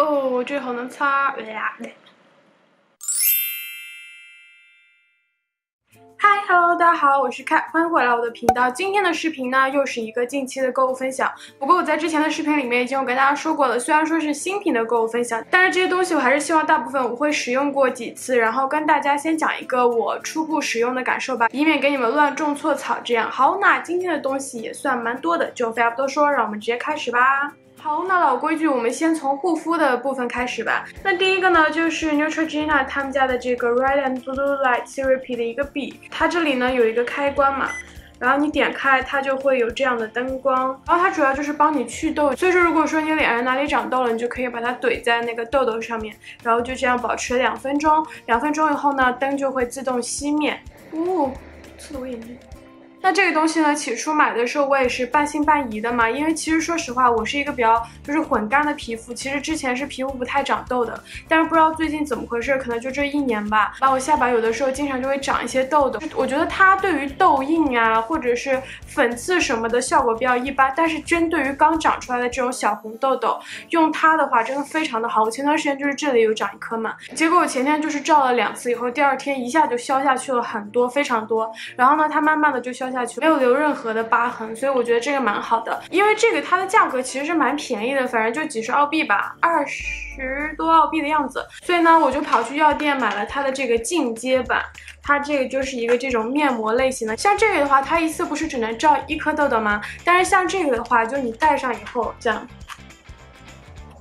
哦，我最後能擦辣。嗨 ，Hello， 大家好，我是Kat，欢迎回来我的频道。今天的视频呢，又是一个近期的购物分享。不过我在之前的视频里面已经有跟大家说过了，虽然说是新品的购物分享，但是这些东西我还是希望大部分我会使用过几次，然后跟大家先讲一个我初步使用的感受吧，以免给你们乱种错草。这样好，那今天的东西也算蛮多的，就废话不多说，让我们直接开始吧。 好，那老规矩，我们先从护肤的部分开始吧。那第一个呢，就是 Neutrogena 他们家的这个 Red and Blue Light Therapy 的一个笔，它这里呢有一个开关嘛。 然后你点开，它就会有这样的灯光。然后它主要就是帮你祛痘，所以说如果说你脸上哪里长痘了，你就可以把它怼在那个痘痘上面，然后就这样保持2分钟。2分钟以后呢，灯就会自动熄灭。哦，刺了我眼睛。 那这个东西呢，起初买的时候我也是半信半疑的嘛，因为其实说实话，我是一个比较就是混干的皮肤，其实之前是皮肤不太长痘的，但是不知道最近怎么回事，可能就这1年吧，我下巴有的时候经常就会长一些痘痘。我觉得它对于痘印啊，或者是粉刺什么的效果比较一般，但是针对于刚长出来的这种小红痘痘，用它的话真的非常的好。我前段时间就是这里有长一颗嘛，结果我前天就是照了2次以后，第2天一下就消下去了很多，非常多。然后呢，它慢慢的就消。 下去没有留任何的疤痕，所以我觉得这个蛮好的。因为这个它的价格其实是蛮便宜的，反正就几十澳币吧，20多澳币的样子。所以呢，我就跑去药店买了它的这个进阶版。 它这个就是一个这种面膜类型的，像这个的话，它一次不是只能照1颗痘痘吗？但是像这个的话，就你戴上以后这样，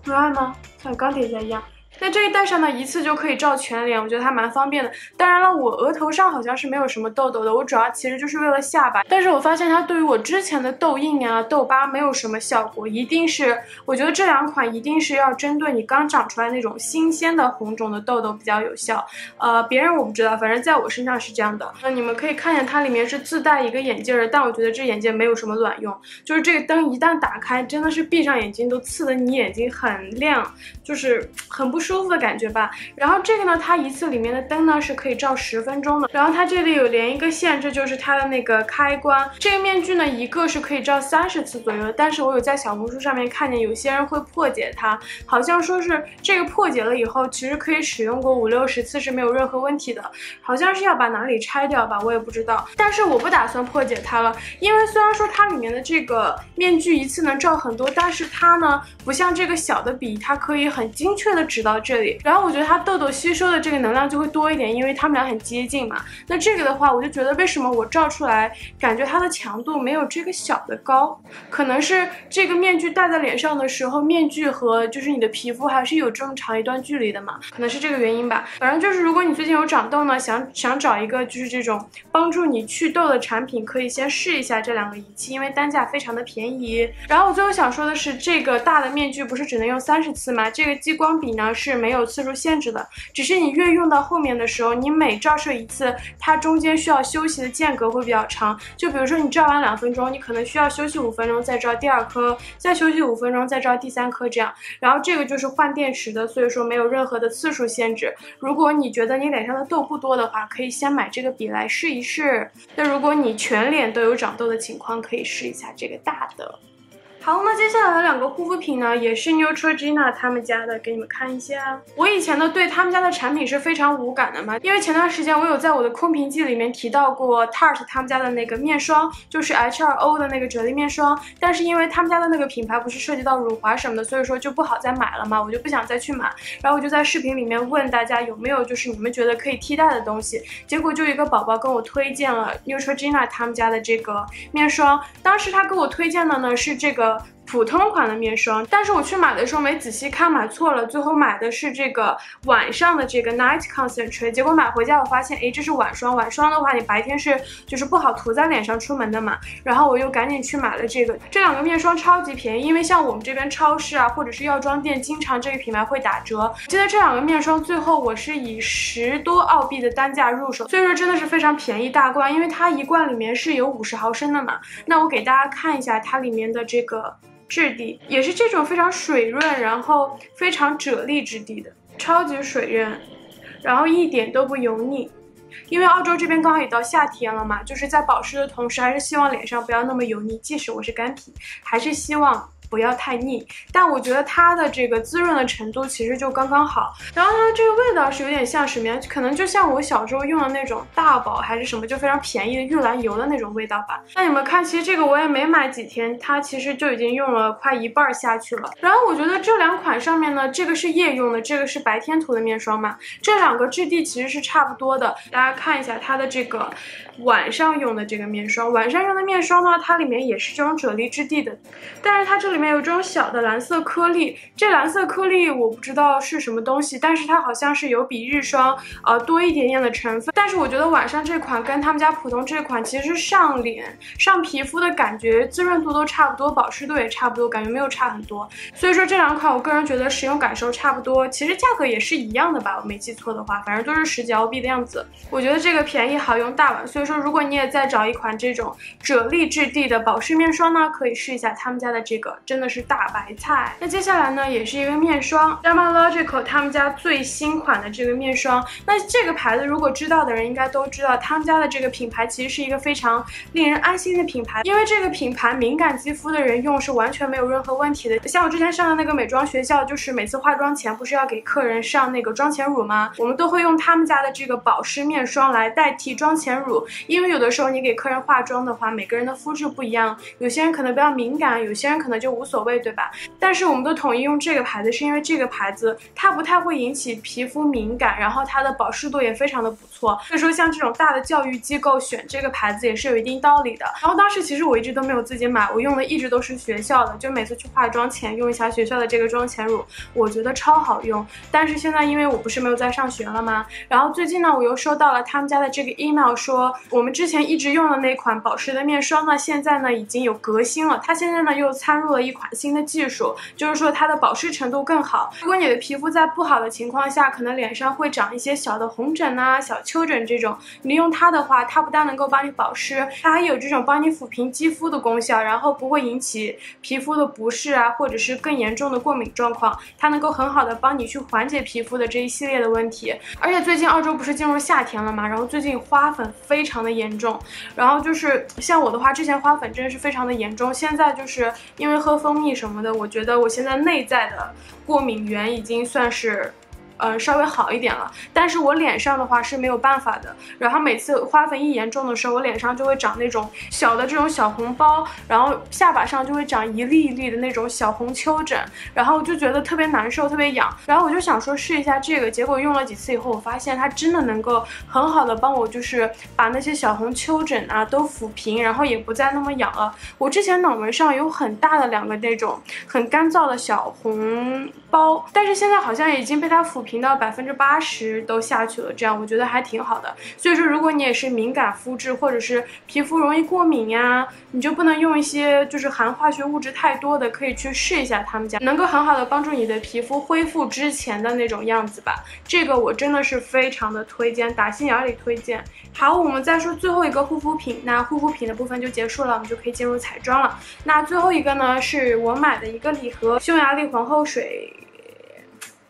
图案呢像钢铁侠一样。 那这一戴上呢，一次就可以照全脸，我觉得还蛮方便的。当然了，我额头上好像是没有什么痘痘的，我主要其实就是为了下巴。但是我发现它对于我之前的痘印啊、痘疤没有什么效果，一定是我觉得这2款一定是要针对你刚长出来那种新鲜的红肿的痘痘比较有效。别人我不知道，反正在我身上是这样的。那你们可以看见它里面是自带一个眼镜的，但我觉得这眼镜没有什么卵用，就是这个灯一旦打开，真的是闭上眼睛都刺得你眼睛很亮，就是很不舒服。 舒服的感觉吧。然后这个呢，它一次里面的灯呢是可以照10分钟的。然后它这里有连一个线，这就是它的那个开关。这个面具呢，一个是可以照30次左右的。但是我有在小红书上面看见有些人会破解它，好像说是这个破解了以后，其实可以使用过50、60次是没有任何问题的。好像是要把哪里拆掉吧，我也不知道。但是我不打算破解它了，因为虽然说它里面的这个面具一次能照很多，但是它呢不像这个小的笔，它可以很精确的指导。 这里，然后我觉得它痘痘吸收的这个能量就会多一点，因为它们俩很接近嘛。那这个的话，我就觉得为什么我照出来感觉它的强度没有这个小的高，可能是这个面具戴在脸上的时候，面具和就是你的皮肤还是有这么长一段距离的嘛，可能是这个原因吧。反正就是如果你最近有长痘呢，想找一个就是这种帮助你祛痘的产品，可以先试一下这2个仪器，因为单价非常的便宜。然后我最后想说的是，这个大的面具不是只能用30次吗？这个激光笔呢是。 是没有次数限制的，只是你越用到后面的时候，你每照射1次，它中间需要休息的间隔会比较长。就比如说你照完2分钟，你可能需要休息5分钟再照第2颗，再休息5分钟再照第3颗这样。然后这个就是换电池的，所以说没有任何的次数限制。如果你觉得你脸上的痘不多的话，可以先买这个笔来试一试。那如果你全脸都有长痘的情况，可以试一下这个大的。 好，那接下来的2个护肤品呢，也是 Neutrogena 他们家的，给你们看一下。我以前呢对他们家的产品是非常无感的嘛，因为前段时间我有在我的空瓶记里面提到过 Tarte 他们家的那个面霜，就是 H2O 的那个啫喱面霜，但是因为他们家的那个品牌不是涉及到乳滑什么的，所以说就不好再买了嘛，我就不想再去买。然后我就在视频里面问大家有没有就是你们觉得可以替代的东西，结果就一个宝宝跟我推荐了 Neutrogena 他们家的这个面霜，当时他给我推荐的呢是这个。 普通款的面霜，但是我去买的时候没仔细看，买错了。最后买的是这个晚上的这个 night concentrate， 结果买回家我发现，哎，这是晚霜。晚霜的话，你白天是就是不好涂在脸上出门的嘛。然后我又赶紧去买了这个。这2个面霜超级便宜，因为像我们这边超市啊，或者是药妆店，经常这个品牌会打折。记得这2个面霜最后我是以10多澳币的单价入手，所以说真的是非常便宜大罐，因为它1罐里面是有50毫升的嘛。那我给大家看一下它里面的这个。 质地也是这种非常水润，然后非常啫喱质地的，超级水润，然后一点都不油腻。因为澳洲这边刚好也到夏天了嘛，就是在保湿的同时，还是希望脸上不要那么油腻。即使我是干皮，还是希望不要太腻，但我觉得它的这个滋润的程度其实就刚刚好。然后它这个味道是有点像什么呀？可能就像我小时候用的那种大宝还是什么，就非常便宜的玉兰油的那种味道吧。那你们看，其实这个我也没买几天，它其实就已经用了快一半下去了。然后我觉得这两款上面呢，这个是夜用的，这个是白天涂的面霜嘛，这两个质地其实是差不多的。大家看一下它的这个晚上用的这个面霜，晚上用的面霜呢，它里面也是这种啫喱质地的，但是它这里面有这种小的蓝色颗粒，这蓝色颗粒我不知道是什么东西，但是它好像是有比日霜多一点点的成分。但是我觉得晚上这款跟他们家普通这款其实上脸上皮肤的感觉滋润度都差不多，保湿度也差不多，感觉没有差很多。所以说这两款我个人觉得使用感受差不多，其实价格也是一样的吧，我没记错的话，反正都是10几澳币的样子。我觉得这个便宜好用大碗，所以说如果你也在找一款这种啫喱质地的保湿面霜呢，可以试一下他们家的这个，真的是大白菜。那接下来呢，也是一个面霜 ，Dermalogical 他们家最新款的这个面霜。那这个牌子如果知道的人应该都知道，他们家的这个品牌其实是一个非常令人安心的品牌，因为这个品牌敏感肌肤的人用是完全没有任何问题的。像我之前上的那个美妆学校，就是每次化妆前不是要给客人上那个妆前乳吗？我们都会用他们家的这个保湿面霜来代替妆前乳，因为有的时候你给客人化妆的话，每个人的肤质不一样，有些人可能比较敏感，有些人可能就无所谓，对吧？但是我们都统一用这个牌子，是因为这个牌子它不太会引起皮肤敏感，然后它的保湿度也非常的不错。所以说像这种大的教育机构选这个牌子也是有一定道理的。然后当时其实我一直都没有自己买，我用的一直都是学校的，就每次去化妆前用一下学校的这个妆前乳，我觉得超好用。但是现在因为我不是没有在上学了吗？然后最近呢，我又收到了他们家的这个 email 说，我们之前一直用的那款保湿的面霜呢，现在呢已经有革新了，它现在呢又参入了一款新的技术，就是说它的保湿程度更好。如果你的皮肤在不好的情况下，可能脸上会长一些小的红疹啊、小丘疹这种，你用它的话，它不但能够帮你保湿，它还有这种帮你抚平肌肤的功效，然后不会引起皮肤的不适啊，或者是更严重的过敏状况，它能够很好的帮你去缓解皮肤的这一系列的问题。而且最近澳洲不是进入夏天了嘛，然后最近花粉非常的严重，然后就是像我的话，之前花粉真的是非常的严重，现在就是因为喝蜂蜜什么的，我觉得我现在内在的过敏源已经算是稍微好一点了，但是我脸上的话是没有办法的。然后每次花粉一严重的时候，我脸上就会长那种小的这种小红包，然后下巴上就会长一粒一粒的那种小红丘疹，然后就觉得特别难受，特别痒。然后我就想说试一下这个，结果用了几次以后，我发现它真的能够很好的帮我，就是把那些小红丘疹啊都抚平，然后也不再那么痒了。我之前脑门上有很大的两个那种很干燥的小红包，但是现在好像已经被它抚平到80%都下去了，这样我觉得还挺好的。所以说，如果你也是敏感肤质，或者是皮肤容易过敏呀，你就不能用一些就是含化学物质太多的，可以去试一下他们家，能够很好的帮助你的皮肤恢复之前的那种样子吧。这个我真的是非常的推荐，打心眼里推荐。好，我们再说最后一个护肤品，那护肤品的部分就结束了，我们就可以进入彩妆了。那最后一个呢，是我买的一个礼盒，匈牙利皇后水。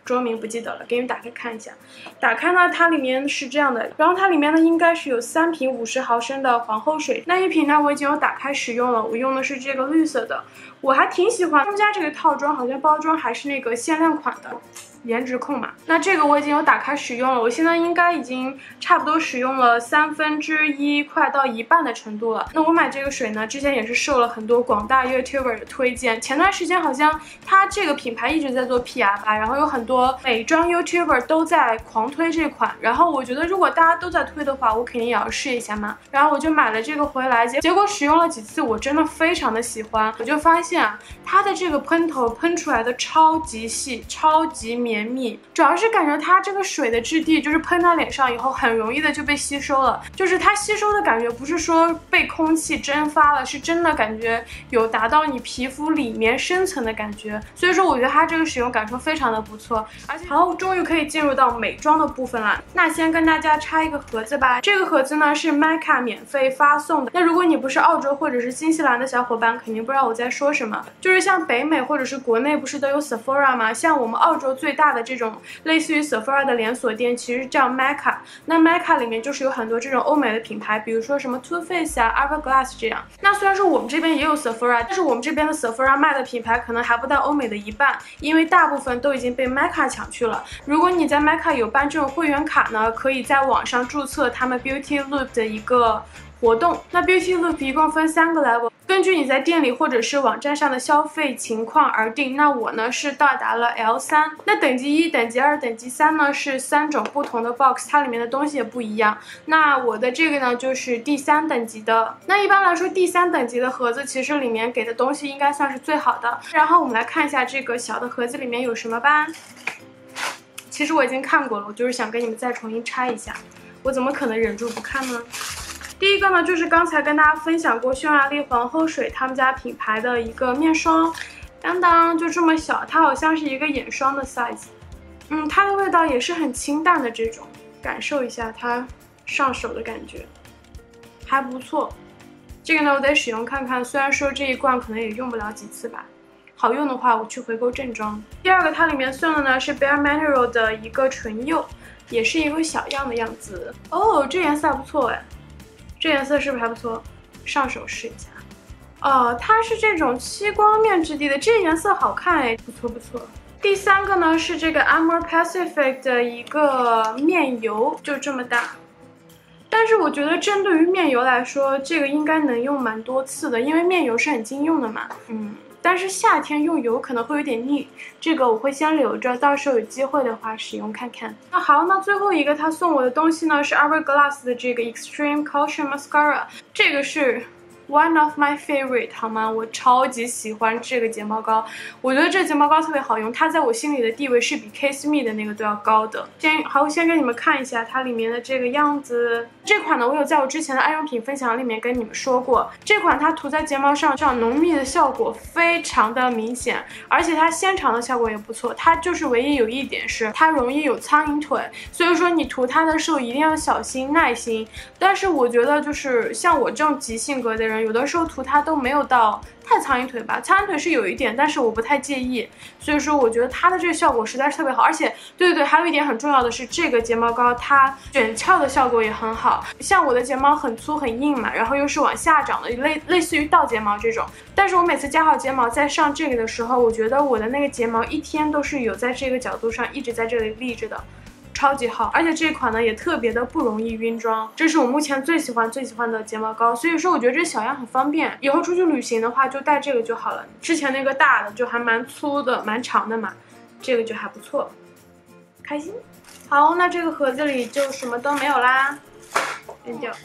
中文名不记得了，给你们打开看一下。打开呢，它里面是这样的，然后它里面呢应该是有3瓶50毫升的皇后水，那一瓶呢我已经有打开使用了，我用的是这个绿色的，我还挺喜欢他们家这个套装，好像包装还是那个限量款的。颜值控嘛，那这个我已经有打开使用了，我现在应该已经差不多使用了1/3快到一半的程度了。那我买这个水呢，之前也是受了很多广大 YouTuber 的推荐，前段时间好像它这个品牌一直在做 PR 吧，然后有很多美妆 YouTuber 都在狂推这款，然后我觉得如果大家都在推的话，我肯定也要试一下嘛，然后我就买了这个回来，结果使用了几次，我真的非常的喜欢。我就发现啊，它的这个喷头喷出来的超级细，超级绵密，主要是感觉它这个水的质地，就是喷到脸上以后很容易的就被吸收了，就是它吸收的感觉不是说被空气蒸发了，是真的感觉有达到你皮肤里面深层的感觉。所以说我觉得它这个使用感受非常的不错。而且好，终于可以进入到美妆的部分了。那先跟大家拆一个盒子吧，这个盒子呢是 Mecca 免费发送的。那如果你不是澳洲或者是新西兰的小伙伴，肯定不知道我在说什么，就是像北美或者是国内不是都有 Sephora 吗？像我们澳洲最大的这种类似于 Sephora 的连锁店，其实叫 Mecca。那 Mecca 里面就是有很多这种欧美的品牌，比如说什么 Too Faced 啊、Hourglass 这样。那虽然说我们这边也有 Sephora， 但是我们这边的 Sephora 卖的品牌可能还不到欧美的一半，因为大部分都已经被 Mecca 抢去了。如果你在 Mecca 有办这种会员卡呢，可以在网上注册他们 Beauty Loop 的一个活动。那 Beauty Loop 一共分3个 level。 根据你在店里或者是网站上的消费情况而定。那我呢是到达了 L3， 那等级1、等级2、等级3呢是3种不同的 box， 它里面的东西也不一样。那我的这个呢就是第3等级的。那一般来说第3等级的盒子其实里面给的东西应该算是最好的。然后我们来看一下这个小的盒子里面有什么吧。其实我已经看过了，我就是想跟你们再重新拆一下，我怎么可能忍住不看呢？ 第一个呢，就是刚才跟大家分享过匈牙利皇后水他们家品牌的一个面霜，当当就这么小，它好像是一个眼霜的 size， 它的味道也是很清淡的这种，感受一下它上手的感觉，还不错。这个呢，我得使用看看，虽然说这一罐可能也用不了几次吧。 好用的话，我去回购正装。第二个，它里面送的呢是 Bare Minerals 的一个唇釉，也是一个小样的样子。哦，这颜色还不错哎，这颜色是不是还不错？上手试一下。哦，它是这种吸光面质地的，这颜色好看哎，不错不错。第三个呢是这个 Amore Pacific 的一个面油，就这么大。 但是我觉得针对于面油来说，这个应该能用蛮多次的，因为面油是很经用的嘛。但是夏天用油可能会有点腻，这个我会先留着，到时候有机会的话使用看看。那好，那最后一个他送我的东西呢是 Hourglass 的这个 Extreme Caution Mascara， 这个是 one of my favorite 好吗？我超级喜欢这个睫毛膏，我觉得这睫毛膏特别好用，它在我心里的地位是比 Kiss Me 的那个都要高的。先给你们看一下它里面的这个样子。这款呢，我有在我之前的爱用品分享里面跟你们说过，这款它涂在睫毛上，这样浓密的效果非常的明显，而且它纤长的效果也不错。它就是唯一有一点是它容易有苍蝇腿，所以说你涂它的时候一定要小心耐心。但是我觉得就是像我这种急性格的人， 有的时候涂它都没有到太苍蝇腿吧，苍蝇腿是有一点，但是我不太介意，所以说我觉得它的这个效果实在是特别好，而且对，还有一点很重要的是，这个睫毛膏它卷翘的效果也很好，像我的睫毛很粗很硬嘛，然后又是往下长的，类似于倒睫毛这种，但是我每次夹好睫毛在上这个的时候，我觉得我的那个睫毛一天都是有在这个角度上一直在这里立着的。 超级好，而且这款呢也特别的不容易晕妆，这是我目前最喜欢的睫毛膏，所以说我觉得这小样很方便，以后出去旅行的话就带这个就好了。之前那个大的就还蛮粗的、蛮长的嘛，这个就还不错，开心。好，那这个盒子里就什么都没有啦。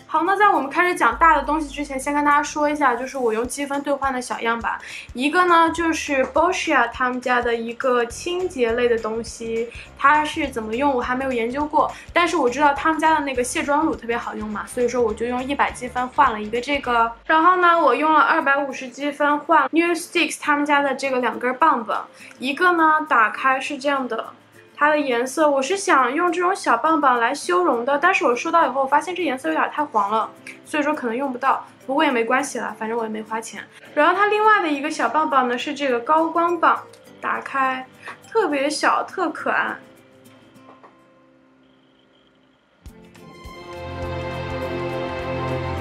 好，那在我们开始讲大的东西之前，先跟大家说一下，就是我用积分兑换的小样吧。一个呢就是 Boscia 他们家的一个清洁类的东西，它是怎么用我还没有研究过，但是我知道他们家的那个卸妆乳特别好用嘛，所以说我就用100积分换了一个这个。然后呢，我用了250积分换 Nudestix 他们家的这个2根棒棒，一个呢打开是这样的。 它的颜色，我是想用这种小棒棒来修容的，但是我收到以后，我发现这颜色有点太黄了，所以说可能用不到。不过也没关系啦，反正我也没花钱。然后它另外的一个小棒棒呢是这个高光棒，打开特别小，特可爱。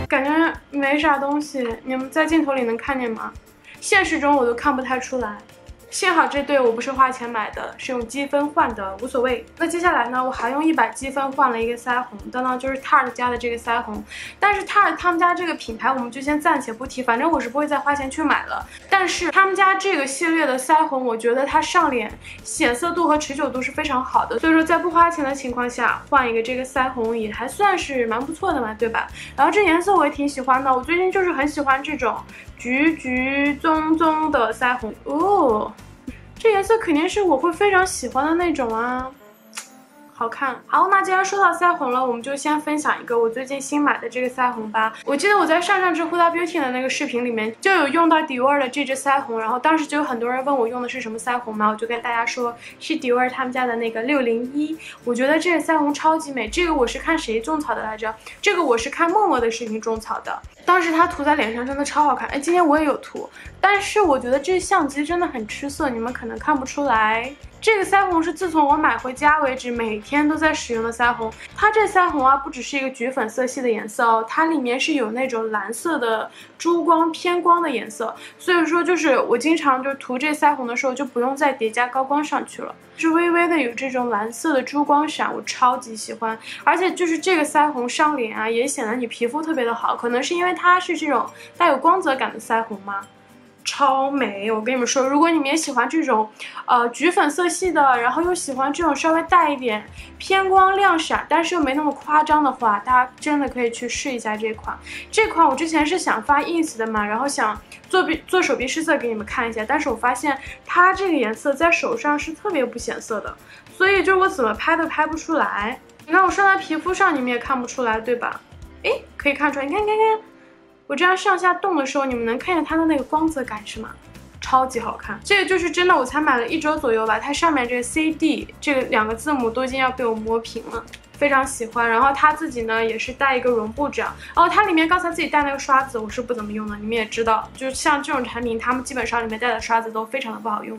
感觉没啥东西，你们在镜头里能看见吗？现实中我都看不太出来。 幸好这对我不是花钱买的，是用积分换的，无所谓。那接下来呢，我还用100积分换了一个腮红，当当就是 Tarte 家的这个腮红。但是 Tarte 他们家这个品牌我们就先暂且不提，反正我是不会再花钱去买了。但是他们家这个系列的腮红，我觉得它上脸显色度和持久度是非常好的，所以说在不花钱的情况下换一个这个腮红也还算是蛮不错的嘛，对吧？然后这颜色我也挺喜欢的，我最近就是很喜欢这种。 橘棕棕的腮红哦，这颜色肯定是我会非常喜欢的那种啊，好看。好，那既然说到腮红了，我们就先分享一个我最近新买的这个腮红吧。我记得我在上支 Huda Beauty 的那个视频里面就有用到 Dior 的这支腮红，然后当时就有很多人问我用的是什么腮红嘛，我就跟大家说是 Dior 他们家的那个601，我觉得这个腮红超级美。这个我是看谁种草的来着？这个我是看默默的视频种草的。 当时它涂在脸上真的超好看，哎，今天我也有涂，但是我觉得这相机真的很吃色，你们可能看不出来。这个腮红是自从我买回家为止每天都在使用的腮红。它这腮红啊，不只是一个橘粉色系的颜色哦，它里面是有那种蓝色的珠光偏光的颜色，所以说就是我经常就涂这腮红的时候就不用再叠加高光上去了，是微微的有这种蓝色的珠光闪，我超级喜欢。而且就是这个腮红上脸啊，也显得你皮肤特别的好，可能是因为它是这种带有光泽感的腮红嘛。 超美！我跟你们说，如果你们也喜欢这种，橘粉色系的，然后又喜欢这种稍微带一点偏光亮闪，但是又没那么夸张的话，大家真的可以去试一下这款。这款我之前是想发 ins 的嘛，然后想做手臂试色给你们看一下，但是我发现它这个颜色在手上是特别不显色的，所以就是我怎么拍都拍不出来。你看我上在皮肤上，你们也看不出来，对吧？诶，可以看出来，你看，看。 我这样上下动的时候，你们能看见它的那个光泽感是吗？超级好看，这个就是真的，我才买了1周左右吧，它上面这个 CD 这个两个字母都已经要被我磨平了，非常喜欢。然后它自己呢也是带一个绒布这样，哦，它里面刚才自己带那个刷子我是不怎么用的，你们也知道，就像这种产品，他们基本上里面带的刷子都非常的不好用。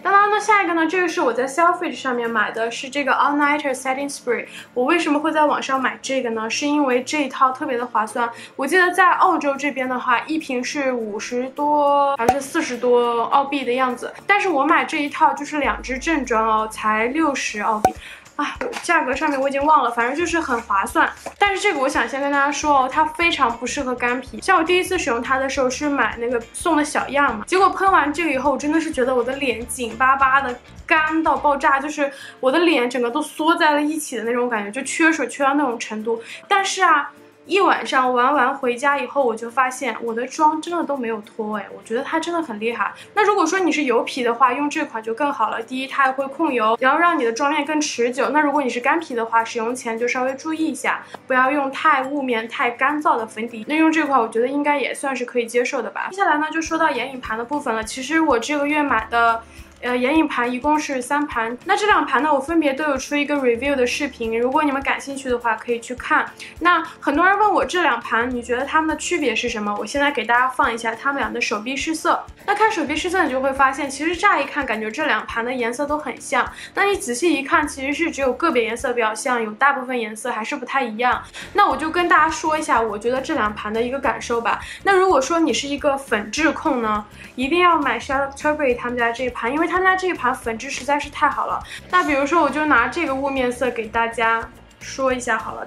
当然呢，下一个呢，这个是我在 Selfridges 上面买的，是这个 All Nighter Setting Spray。我为什么会在网上买这个呢？是因为这一套特别的划算。我记得在澳洲这边的话，一瓶是50多还是40多澳币的样子，但是我买这一套就是2支正装哦，才60澳币。 啊，价格上面我已经忘了，反正就是很划算。但是这个我想先跟大家说哦，它非常不适合干皮。像我第一次使用它的时候是买那个送的小样嘛，结果喷完这个以后，我真的是觉得我的脸紧巴巴的，干到爆炸，就是我的脸整个都缩在了一起的那种感觉，就缺水缺到那种程度。但是啊，一晚上玩完回家以后，我就发现我的妆真的都没有脱哎，我觉得它真的很厉害。那如果说你是油皮的话，用这款就更好了。第一，它还会控油，然后让你的妆面更持久。那如果你是干皮的话，使用前就稍微注意一下，不要用太雾面、太干燥的粉底。那用这款，我觉得应该也算是可以接受的吧。接下来呢，就说到眼影盘的部分了。其实我这个月买的。 眼影盘一共是3盘，那这2盘呢，我分别都有出一个 review 的视频，如果你们感兴趣的话，可以去看。那很多人问我这2盘，你觉得它们的区别是什么？我现在给大家放一下它们俩的手臂试色。那看手臂试色，你就会发现，其实乍一看感觉这2盘的颜色都很像，那你仔细一看，其实是只有个别颜色比较像，有大部分颜色还是不太一样。那我就跟大家说一下，我觉得这2盘的一个感受吧。那如果说你是一个粉质控呢，一定要买 Charlotte Tilbury 他们家这一盘，因为 他们家这一盘粉质实在是太好了。那比如说，我就拿这个雾面色给大家说一下好了。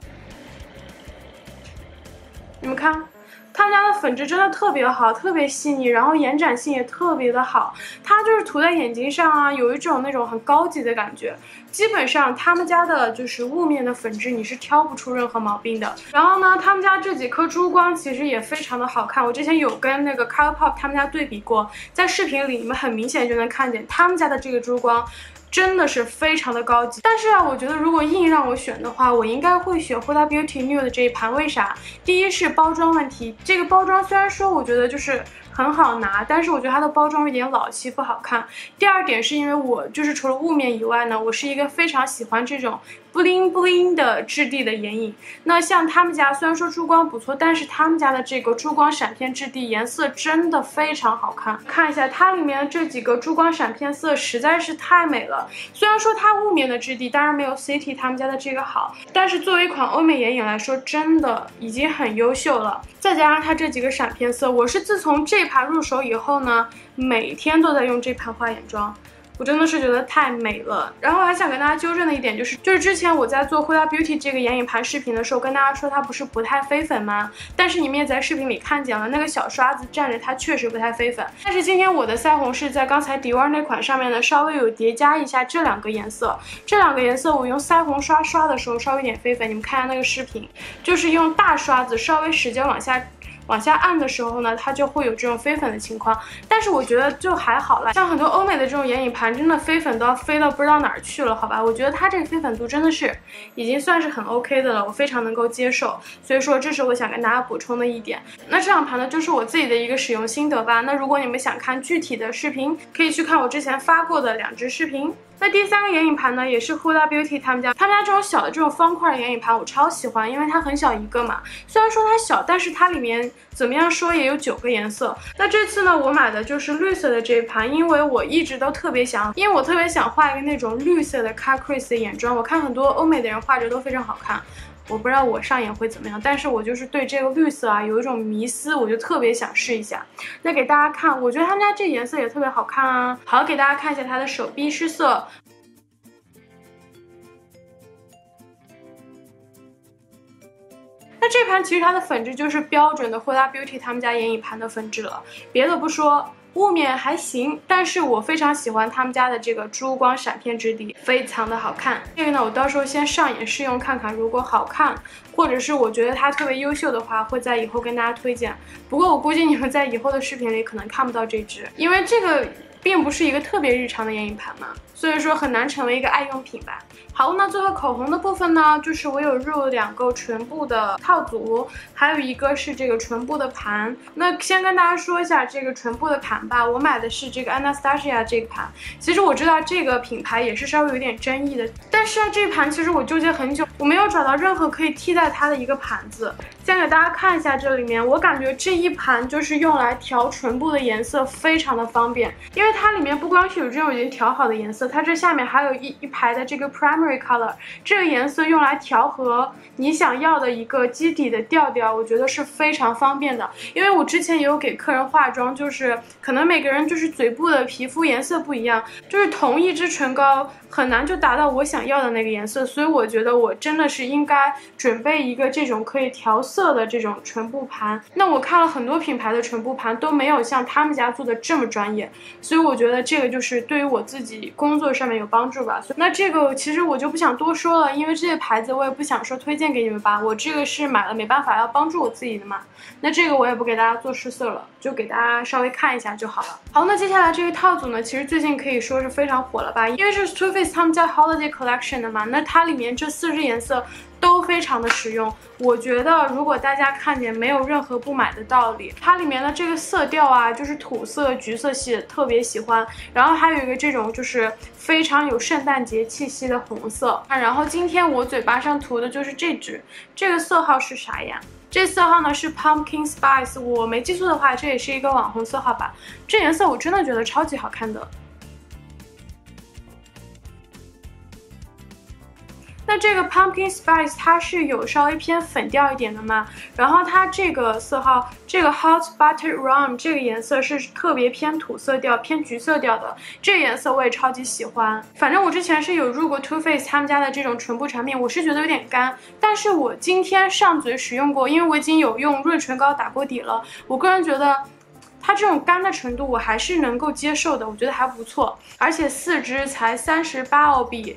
你们看，他们家的粉质真的特别好，特别细腻，然后延展性也特别的好。它就是涂在眼睛上啊，有一种那种很高级的感觉。基本上他们家的就是雾面的粉质，你是挑不出任何毛病的。然后呢，他们家这几颗珠光其实也非常的好看。我之前有跟那个 Color Pop 他们家对比过，在视频里你们很明显就能看见他们家的这个珠光真的是非常的高级。但是啊，我觉得如果硬让我选的话，我应该会选 Huda Beauty Nude 的这一盘。为啥？第一是包装问题，这个包装虽然说我觉得就是 很好拿，但是我觉得它的包装有点老气，不好看。第二点是因为我就是除了雾面以外呢，我是一个非常喜欢这种 bling bling 的质地的眼影。那像他们家虽然说珠光不错，但是他们家的这个珠光闪片质地颜色真的非常好看。看一下它里面这几个珠光闪片色实在是太美了。虽然说它雾面的质地当然没有 City 他们家的这个好，但是作为一款欧美眼影来说，真的已经很优秀了。再加上它这几个闪片色，我是自从这盘入手以后呢，每天都在用这盘画眼妆，我真的是觉得太美了。然后还想跟大家纠正的一点就是之前我在做 Huda Beauty 这个眼影盘视频的时候，跟大家说它不是不太飞粉吗？但是你们也在视频里看见了，那个小刷子蘸着它确实不太飞粉。但是今天我的腮红是在刚才 Dior 那款上面呢，稍微有叠加一下这2个颜色。这2个颜色我用腮红刷刷的时候稍微有点飞粉，你们看一下那个视频，就是用大刷子稍微使劲往下按的时候呢，它就会有这种飞粉的情况，但是我觉得就还好啦。像很多欧美的这种眼影盘，真的飞粉都要飞到不知道哪儿去了，好吧？我觉得它这个飞粉度真的是已经算是很 OK 的了，我非常能够接受。所以说，这是我想跟大家补充的一点。那这2盘呢，就是我自己的一个使用心得吧。那如果你们想看具体的视频，可以去看我之前发过的2支视频。那第三个眼影盘呢，也是 Huda Beauty 他们家这种小的这种方块眼影盘，我超喜欢，因为它很小一个嘛。虽然说它小，但是它里面怎么样说也有9个颜色。那这次呢，我买的就是绿色的这一盘，因为我一直都特别想，因为我特别想画一个那种绿色的 cut crease 的眼妆。我看很多欧美的人画着都非常好看。 我不知道我上眼会怎么样，但是我就是对这个绿色啊有一种迷思，我就特别想试一下。那给大家看，我觉得他们家这颜色也特别好看啊。好，给大家看一下它的手臂试色。 那这盘其实它的粉质就是标准的 Huda Beauty 他们家眼影盘的粉质了，别的不说，雾面还行，但是我非常喜欢他们家的这个珠光闪片质地，非常的好看。这个呢，我到时候先上眼试用看看，如果好看，或者是我觉得它特别优秀的话，会在以后跟大家推荐。不过我估计你们在以后的视频里可能看不到这支，因为这个并不是一个特别日常的眼影盘嘛。 所以说很难成为一个爱用品吧。好，那最后口红的部分呢，就是我有入2个唇部的套组，还有一个是这个唇部的盘。那先跟大家说一下这个唇部的盘吧，我买的是这个 Anastasia 这个盘。其实我知道这个品牌也是稍微有点争议的，但是啊，这盘其实我纠结很久，我没有找到任何可以替代它的一个盘子。先给大家看一下这里面，我感觉这一盘就是用来调唇部的颜色非常的方便，因为它里面不光是有这种已经调好的颜色。 它这下面还有一排的这个 primary color， 这个颜色用来调和你想要的一个基底的调调，我觉得是非常方便的。因为我之前也有给客人化妆，就是可能每个人就是嘴部的皮肤颜色不一样，就是同一支唇膏很难就达到我想要的那个颜色，所以我觉得我真的是应该准备一个这种可以调色的这种唇部盘。那我看了很多品牌的唇部盘都没有像他们家做的这么专业，所以我觉得这个就是对于我自己工作上面有帮助吧，所以那这个其实我就不想多说了，因为这些牌子我也不想说推荐给你们吧，我这个是买了没办法要帮助我自己的嘛，那这个我也不给大家做试色了，就给大家稍微看一下就好了。好，那接下来这个套组呢，其实最近可以说是非常火了吧，因为是 Too Faced 他们家 Holiday Collection 的嘛，那它里面这4支颜色。 都非常的实用，我觉得如果大家看见没有任何不买的道理。它里面的这个色调啊，就是土色、橘色系特别喜欢，然后还有一个这种就是非常有圣诞节气息的红色。然后今天我嘴巴上涂的就是这支，这个色号是啥呀？ 这色号呢是 Pumpkin Spice， 我没记错的话，这也是一个网红色号吧。这颜色我真的觉得超级好看的。 那这个 Pumpkin Spice 它是有稍微偏粉调一点的嘛，然后它这个色号，这个 Hot Buttered Rum 这个颜色是特别偏土色调、偏橘色调的，这个颜色我也超级喜欢。反正我之前是有入过 Too Faced 他们家的这种唇部产品，我是觉得有点干，但是我今天上嘴使用过，因为我已经有用润唇膏打过底了，我个人觉得。 它这种干的程度我还是能够接受的，我觉得还不错，而且4支才38澳币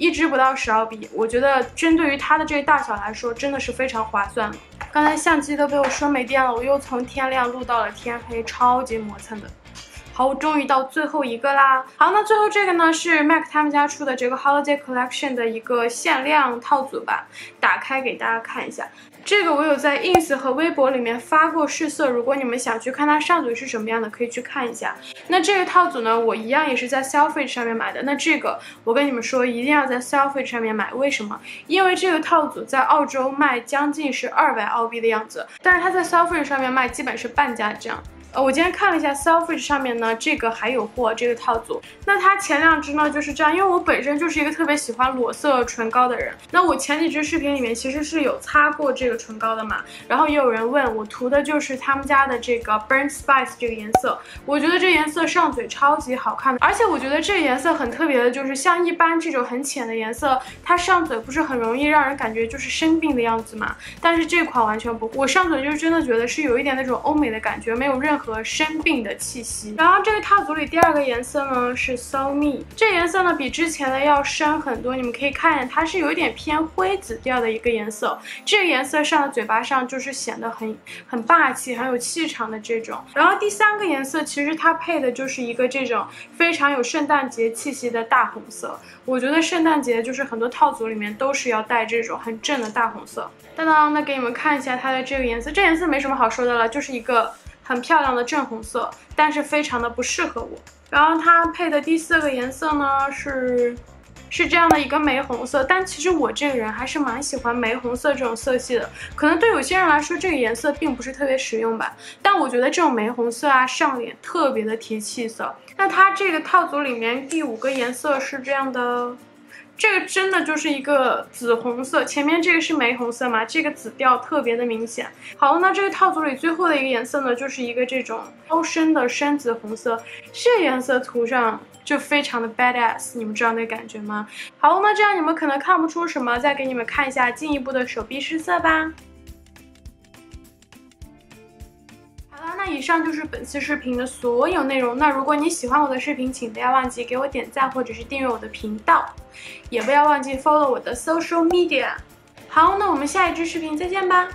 ，1支不到10澳币，我觉得针对于它的这个大小来说，真的是非常划算了。刚才相机都被我说没电了，我又从天亮录到了天黑，超级磨蹭的。 好，我终于到最后一个啦。好，那最后这个呢是 MAC 他们家出的这个 Holiday Collection 的一个限量套组吧，打开给大家看一下。这个我有在 ins 和微博里面发过试色，如果你们想去看它上嘴是什么样的，可以去看一下。那这个套组呢，我一样也是在 Selfridges 上面买的。那这个我跟你们说，一定要在 Selfridges 上面买，为什么？因为这个套组在澳洲卖将近是200澳币的样子，但是它在 Selfridges 上面卖基本是半价这样。 我今天看了一下 Selfridges 上面呢，这个还有货，这个套组。那它前2支呢就是这样，因为我本身就是一个特别喜欢裸色唇膏的人。那我前几支视频里面其实是有擦过这个唇膏的嘛，然后也有人问我涂的就是他们家的这个 Burnt Spice 这个颜色，我觉得这颜色上嘴超级好看的，而且我觉得这个颜色很特别的，就是像一般这种很浅的颜色，它上嘴不是很容易让人感觉就是生病的样子嘛，但是这款完全不，我上嘴就是真的觉得是有一点那种欧美的感觉，没有任何 和生病的气息。然后这个套组里第2个颜色呢是 So Me， 这颜色呢比之前的要深很多，你们可以看见它是有一点偏灰紫调的一个颜色。这个颜色上的嘴巴上就是显得很霸气、很有气场的这种。然后第3个颜色其实它配的就是一个这种非常有圣诞节气息的大红色。我觉得圣诞节就是很多套组里面都是要带这种很正的大红色。当当，那给你们看一下它的这个颜色，这颜色没什么好说的了，就是一个 很漂亮的正红色，但是非常的不适合我。然后它配的第四个颜色呢是这样的一个玫红色，但其实我这个人还是蛮喜欢玫红色这种色系的。可能对有些人来说，这个颜色并不是特别实用吧，但我觉得这种玫红色啊，上脸特别的提气色。那它这个套组里面第5个颜色是这样的，这个真的就是一个紫红色，前面这个是玫红色嘛，这个紫调特别的明显。好，那这个套组里最后的一个颜色呢，就是一个这种高深的深紫红色，这个颜色涂上就非常的 badass， 你们知道那感觉吗？好，那这样你们可能看不出什么，再给你们看一下进一步的手臂试色吧。那以上就是本期视频的所有内容。那如果你喜欢我的视频，请不要忘记给我点赞或者是订阅我的频道，也不要忘记 follow 我的 social media。好，那我们下一支视频再见吧。